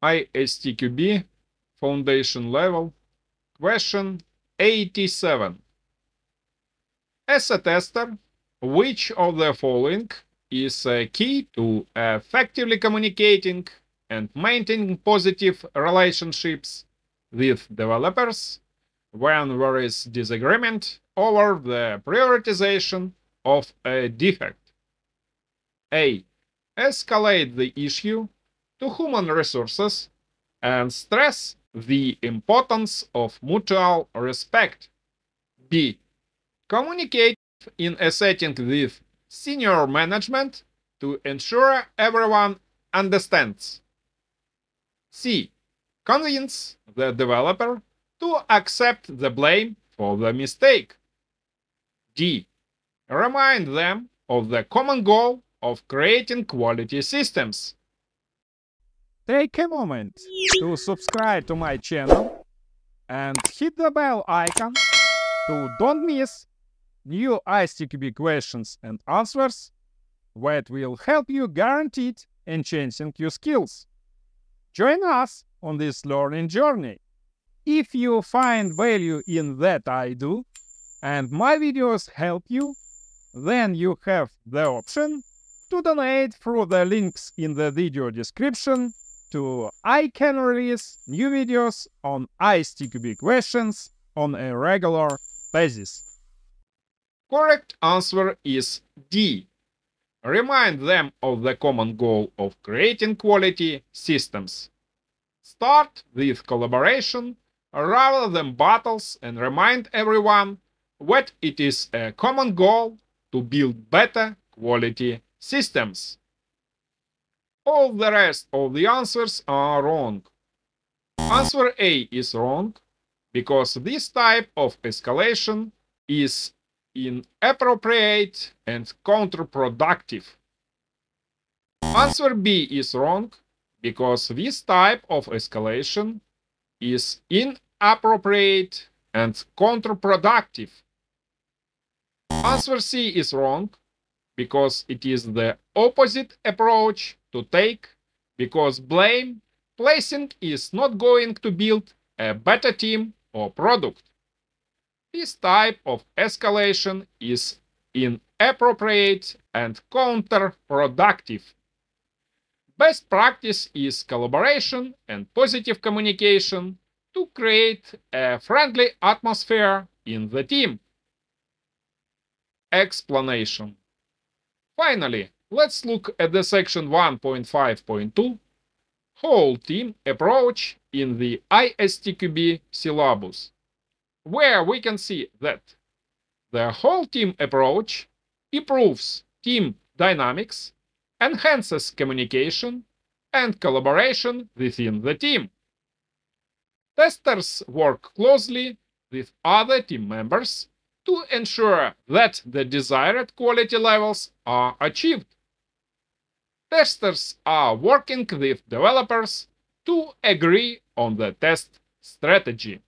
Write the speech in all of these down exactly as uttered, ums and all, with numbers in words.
I S T Q B Foundation Level, question eighty-seven. As a tester, which of the following is a key to effectively communicating and maintaining positive relationships with developers when there is disagreement over the prioritization of a defect? A. Escalate the issue to human resources and stress the importance of mutual respect. B. Communicate in a setting with senior management to ensure everyone understands. C. Convince the developer to accept the blame for the mistake. D. Remind them of the common goal of creating quality systems. Take a moment to subscribe to my channel and hit the bell icon to don't miss new I S T Q B questions and answers that will help you guaranteed enhancing your skills. Join us on this learning journey. If you find value in that I do and my videos help you, then you have the option to donate through the links in the video description to I can release new videos on I S T Q B questions on a regular basis. Correct answer is D. Remind them of the common goal of creating quality systems. Start with collaboration rather than battles and remind everyone that it is a common goal to build better quality systems. All the rest of the answers are wrong. Answer A is wrong because this type of escalation is inappropriate and counterproductive. Answer B is wrong because this type of escalation is inappropriate and counterproductive. Answer C is wrong because it is the opposite approach to take, because blame placing is not going to build a better team or product. This type of escalation is inappropriate and counterproductive. Best practice is collaboration and positive communication to create a friendly atmosphere in the team. Explanation. Finally, let's look at the section one point five point two, whole team approach in the I S T Q B syllabus, where we can see that the whole team approach improves team dynamics, enhances communication and collaboration within the team. Testers work closely with other team members to ensure that the desired quality levels are achieved. Testers are working with developers to agree on the test strategy.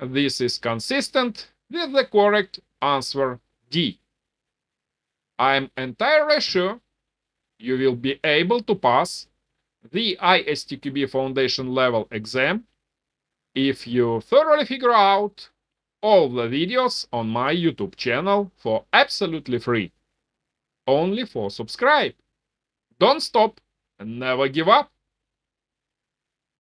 This is consistent with the correct answer D. I'm entirely sure you will be able to pass the I S T Q B Foundation Level exam if you thoroughly figure out all the videos on my YouTube channel for absolutely free, only for subscribe. Don't stop and never give up.